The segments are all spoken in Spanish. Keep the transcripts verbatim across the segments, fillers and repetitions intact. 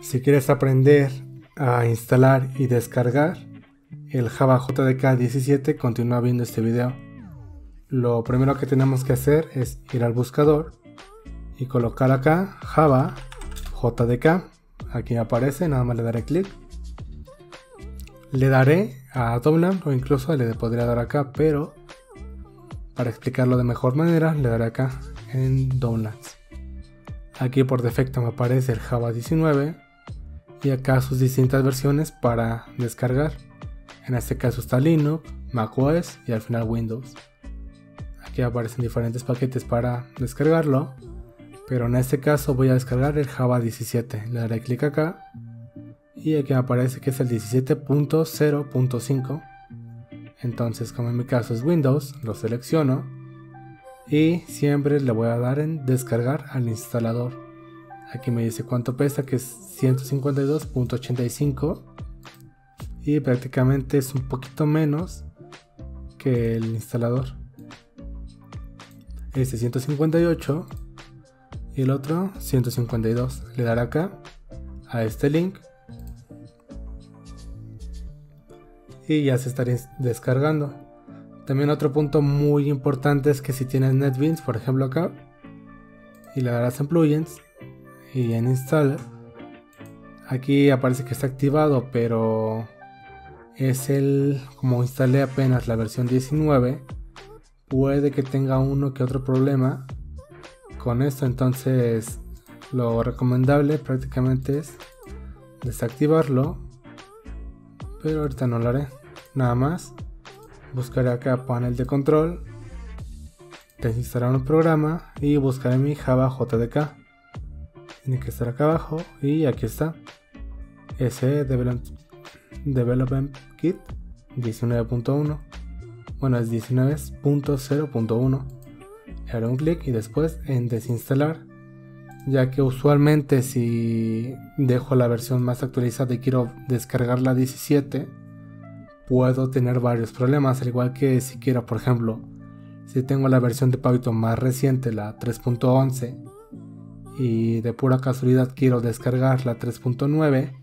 Si quieres aprender a instalar y descargar el Java J D K diecisiete, continúa viendo este video. Lo primero que tenemos que hacer es ir al buscador y colocar acá Java J D K. Aquí aparece, nada más le daré clic. Le daré a download o incluso le podría dar acá, pero para explicarlo de mejor manera le daré acá en downloads. Aquí por defecto me aparece el Java diecinueve y acá sus distintas versiones para descargar. En este caso está Linux, macOS y al final Windows. Aquí aparecen diferentes paquetes para descargarlo, pero en este caso voy a descargar el Java diecisiete. Le daré clic acá y aquí aparece que es el diecisiete punto cero punto cinco. Entonces, como en mi caso es Windows, lo selecciono y siempre le voy a dar en descargar al instalador. Aquí me dice cuánto pesa, que es ciento cincuenta y dos punto ochenta y cinco y prácticamente es un poquito menos que el instalador. Este es ciento cincuenta y ocho y el otro ciento cincuenta y dos. Le daré acá a este link y ya se estará descargando. También otro punto muy importante es que si tienes NetBeans, por ejemplo acá, y le darás en plugins y en install, aquí aparece que está activado, pero es el, como instalé apenas la versión diecinueve, puede que tenga uno que otro problema con esto. Entonces lo recomendable prácticamente es desactivarlo, pero ahorita no lo haré. Nada más buscaré acá panel de control, desinstalar un programa y buscaré mi Java J D K. Tiene que estar acá abajo y aquí está, ese Development Kit diecinueve punto uno, bueno es diecinueve punto cero punto uno. Le haré un clic y después en desinstalar, ya que usualmente si dejo la versión más actualizada y quiero descargar la diecisiete, puedo tener varios problemas, al igual que si quiero, por ejemplo, si tengo la versión de Python más reciente, la tres punto once, y de pura casualidad quiero descargar la tres punto nueve,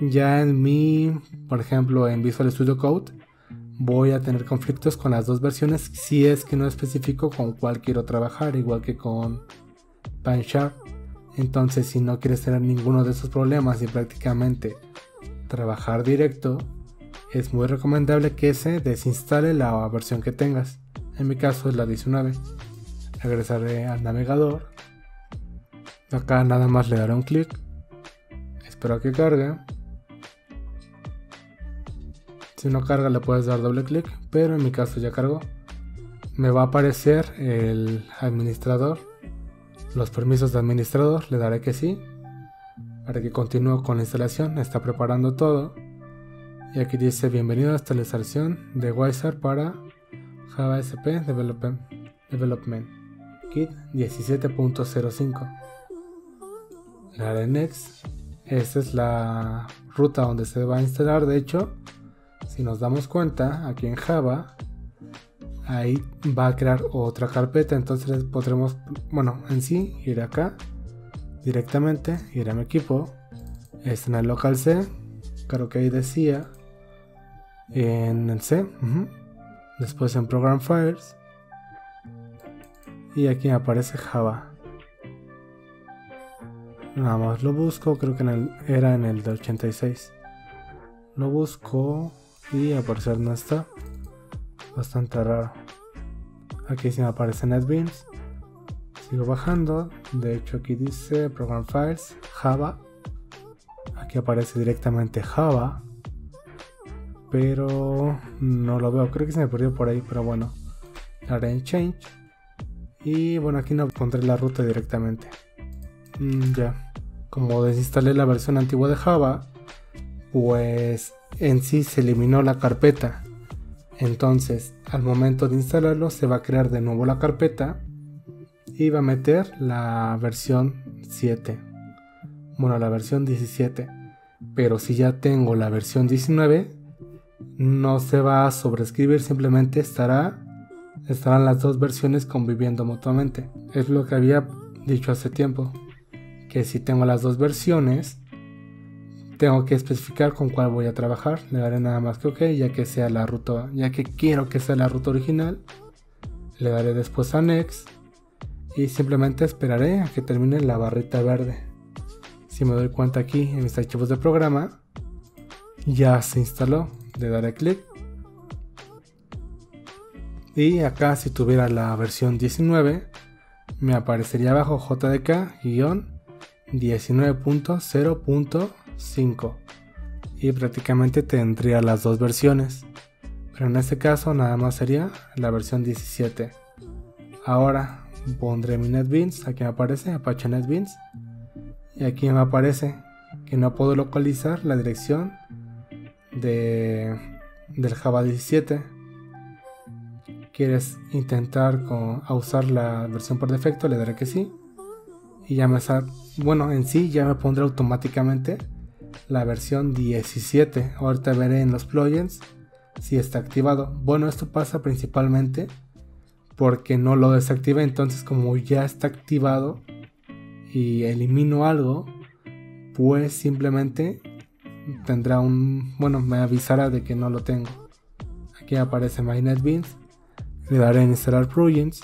ya en mi, por ejemplo, en Visual Studio Code, voy a tener conflictos con las dos versiones si es que no especifico con cuál quiero trabajar, igual que con PanSharp. Entonces, si no quieres tener ninguno de esos problemas y prácticamente trabajar directo, es muy recomendable que se desinstale la versión que tengas. En mi caso es la diecinueve. Regresaré al navegador. Acá nada más le daré un clic. Espero a que cargue. Si no carga le puedes dar doble clic, pero en mi caso ya cargó. Me va a aparecer el administrador, los permisos de administrador, le daré que sí, para que continúe con la instalación. Está preparando todo, y aquí dice bienvenido a esta instalación de Wizard para Java S P Development, Development Kit diecisiete punto cero cinco, le daré Next. Esta es la ruta donde se va a instalar. De hecho, si nos damos cuenta, aquí en Java, ahí va a crear otra carpeta, entonces podremos, bueno, en sí, ir acá, directamente, ir a mi equipo, está en el local C, creo que ahí decía, en el C, uh-huh. Después en Program Files, y aquí aparece Java, nada más lo busco, creo que en el, era en el de ochenta y seis, lo busco, y al parecer no está. Bastante raro. Aquí sí me aparece NetBeans. Sigo bajando. De hecho aquí dice Program Files, Java. Aquí aparece directamente Java, pero no lo veo. Creo que se me perdió por ahí, pero bueno. Haré en Change. Y bueno, aquí no encontré la ruta directamente. Mm, ya. Yeah. Como desinstalé la versión antigua de Java, pues en sí se eliminó la carpeta. Entonces, al momento de instalarlo, se va a crear de nuevo la carpeta y va a meter la versión siete. Bueno, la versión diecisiete. Pero si ya tengo la versión diecinueve, no se va a sobreescribir, simplemente estará, estarán las dos versiones conviviendo mutuamente. Es lo que había dicho hace tiempo, que si tengo las dos versiones, tengo que especificar con cuál voy a trabajar. Le daré nada más que OK, ya que sea la ruta, ya que quiero que sea la ruta original. Le daré después a Next y simplemente esperaré a que termine la barrita verde. Si me doy cuenta aquí en mis archivos de programa, ya se instaló. Le daré clic. Y acá, si tuviera la versión diecinueve, me aparecería abajo J D K guion diecinueve punto cero punto cinco. Y prácticamente tendría las dos versiones. Pero en este caso nada más sería la versión diecisiete. Ahora pondré mi NetBeans. Aquí me aparece Apache NetBeans. Y aquí me aparece que no puedo localizar la dirección de, del Java diecisiete. ¿Quieres intentar con, a usar la versión por defecto? Le daré que sí. Y ya me sale, bueno, en sí ya me pondré automáticamente la versión diecisiete. Ahorita veré en los plugins si está activado. Bueno, esto pasa principalmente porque no lo desactivé. Entonces, como ya está activado y elimino algo, pues simplemente tendrá un... bueno, me avisará de que no lo tengo. Aquí aparece My NetBeans. Le daré en instalar plugins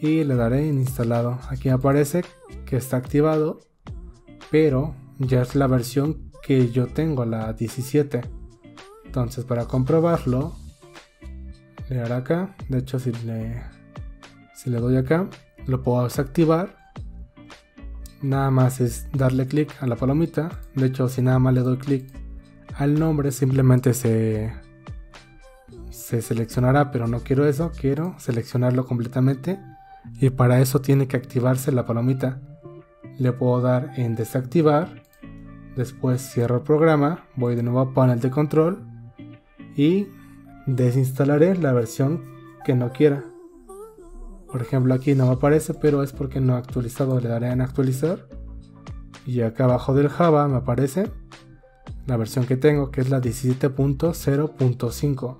y le daré en instalado. Aquí aparece que está activado, pero ya es la versión que yo tengo, la diecisiete. Entonces, para comprobarlo, le daré acá. De hecho, si le, si le doy acá, lo puedo desactivar. Nada más es darle clic a la palomita. De hecho, si nada más le doy clic al nombre, simplemente se... se seleccionará, pero no quiero eso, quiero seleccionarlo completamente y para eso tiene que activarse la palomita. Le puedo dar en desactivar, después cierro el programa, voy de nuevo a panel de control y desinstalaré la versión que no quiera. Por ejemplo, aquí no me aparece, pero es porque no he actualizado. Le daré en actualizar y acá abajo del Java me aparece la versión que tengo, que es la diecisiete punto cero punto cinco.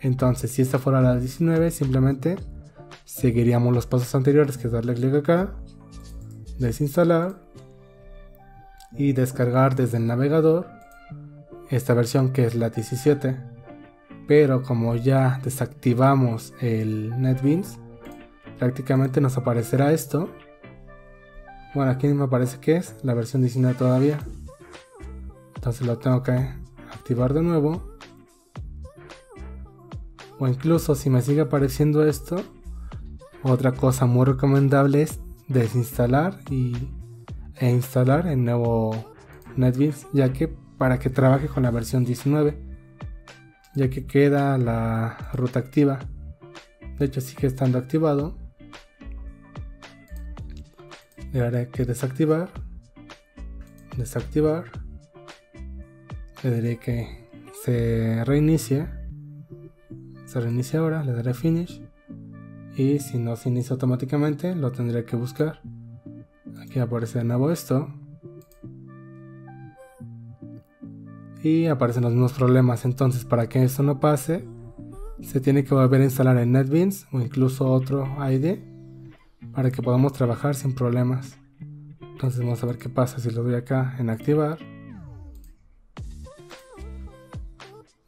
Entonces, si esta fuera la diecinueve, simplemente seguiríamos los pasos anteriores, que es darle clic acá, desinstalar y descargar desde el navegador esta versión, que es la diecisiete. Pero como ya desactivamos el NetBeans, prácticamente nos aparecerá esto. Bueno, aquí me aparece que es la versión diecinueve todavía. Entonces lo tengo que activar de nuevo. O incluso si me sigue apareciendo esto, otra cosa muy recomendable es desinstalar y, e instalar el nuevo NetBeans, ya que para que trabaje con la versión diecinueve, ya que queda la ruta activa. De hecho, sigue estando activado. Le haré que desactivar, desactivar, le diré que se reinicie. Se reinicia ahora, le daré finish y si no se inicia automáticamente lo tendré que buscar. Aquí aparece de nuevo esto y aparecen los mismos problemas. Entonces, para que esto no pase, se tiene que volver a instalar el NetBeans o incluso otro I D para que podamos trabajar sin problemas. Entonces vamos a ver qué pasa si lo doy acá en activar.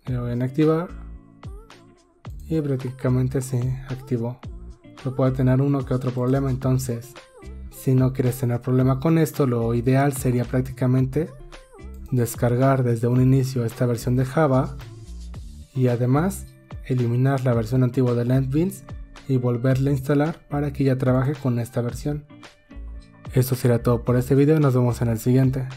Le doy en activar y prácticamente se activó. Pero puede tener uno que otro problema. Entonces, si no quieres tener problema con esto, lo ideal sería prácticamente descargar desde un inicio esta versión de Java y además eliminar la versión antigua de NetBeans y volverla a instalar para que ya trabaje con esta versión. Esto será todo por este video y nos vemos en el siguiente.